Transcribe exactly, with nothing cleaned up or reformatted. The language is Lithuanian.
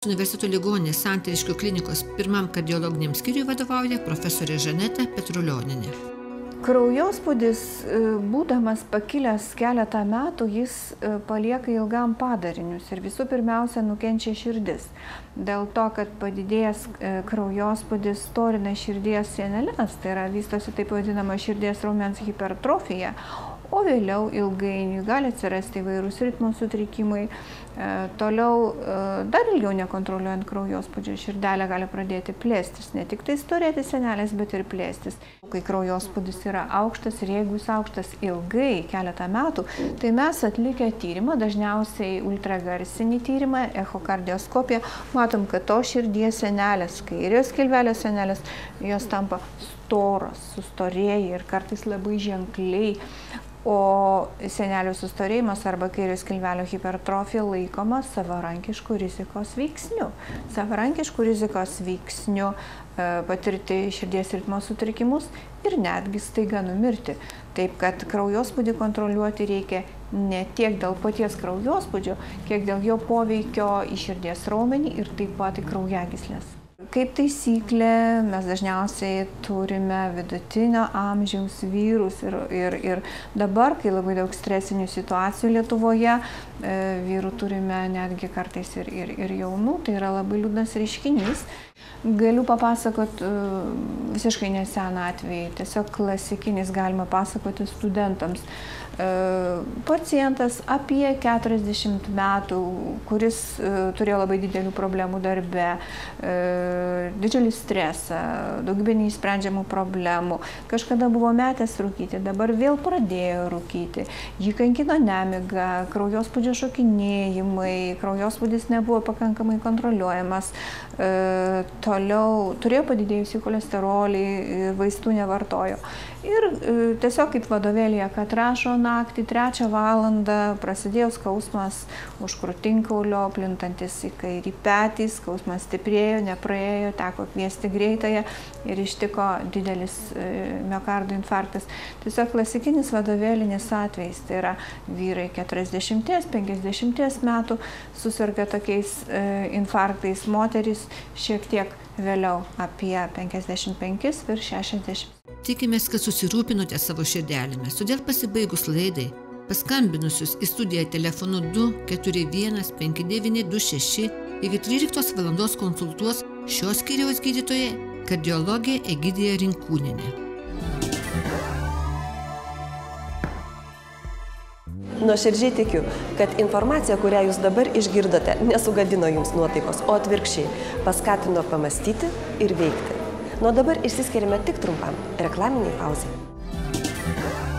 Universiteto ligoninės Santariškių klinikos pirmam kardiologiniam skyriui vadovauja profesorė Žaneta Petrulionė. Kraujospūdis, būdamas pakilęs keletą metų, jis palieka ilgam padarinius ir visų pirmiausia nukenčia širdis. Dėl to, kad padidėjęs kraujospūdis storina širdies sieneles, tai yra vystosi taip vadinama širdies raumens hipertrofija, o vėliau ilgainiui gali atsirasti įvairūs ritmo sutrikimai. Toliau, dar ilgiau nekontroliuojant kraujospūdžio, širdelė gali pradėti plėstis, ne tik tai storėti sienelės, bet ir plėstis. Kai kraujospūdis yra aukštas ir jeigu jis aukštas ilgai, keletą metų, tai mes atlikę tyrimą, dažniausiai ultragarsinį tyrimą, echokardioskopiją, matom, kad to širdies sienelės, kairios skilvelės sienelės, jos tampa storos, sustorėja ir kartais labai ženkliai. O sienelių sustorėjimas arba kairios skilvelio hipertrofija laikoma savarankiškų rizikos veiksnių. Savarankiškų rizikos veiksnių patirti širdies ritmo sutrikimus ir netgi staiga numirti. Taip kad kraujospūdį kontroliuoti reikia ne tiek dėl paties kraujospūdžio, kiek dėl jo poveikio į širdies raumenį ir taip pat į kraujagysles. Kaip taisyklė, mes dažniausiai turime vidutinio amžiaus vyrus ir, ir, ir dabar, kai labai daug stresinių situacijų Lietuvoje, vyrų turime netgi kartais ir, ir, ir jaunų, tai yra labai liūdnas reiškinys. Galiu papasakot visiškai neseną atvejį, tiesiog klasikinis galima pasakoti studentams. Pacientas apie keturiasdešimt metų, kuris turėjo labai didelių problemų darbe, didžiulį stresą, daugybę neįsprendžiamų problemų. Kažkada buvo metęs rūkyti, dabar vėl pradėjo rūkyti. Jį kankino nemiga, kraujospūdžio šokinėjimai, kraujospūdis nebuvo pakankamai kontroliuojamas. E, toliau turėjo padidėjusį cholesterolį ir vaistų nevartojo. Ir e, tiesiog kaip vadovėlėje, kad rašo naktį, trečią valandą prasidėjo skausmas už krūtinkaulio, plintantis į kairį petį, skausmas stiprėjo, nepraėjo, teko kviesti greitąją ir ištiko didelis miokardo infarktas. Tiesiog klasikinis vadovėlinis atvejis, tai yra vyrai keturiasdešimties penkiasdešimties metų susirga tokiais infarktais, moterys šiek tiek vėliau apie penkiasdešimt penkis virš šešiasdešimt. Tikimės, kad susirūpinote savo širdelėmis, todėl pasibaigus laidai paskambinusius į studiją telefonu du keturi vienas penki devyni du šeši iki tryliktos valandos konsultuos šios skyriaus gydytoja kardiologė Egidija Rinkūnė. Nuoširdžiai tikiu, kad informacija, kurią jūs dabar išgirdote, nesugadino jums nuotaikos, o atvirkščiai paskatino pamąstyti ir veikti. Nuo dabar išsiskiriame tik trumpam reklaminei pauzei.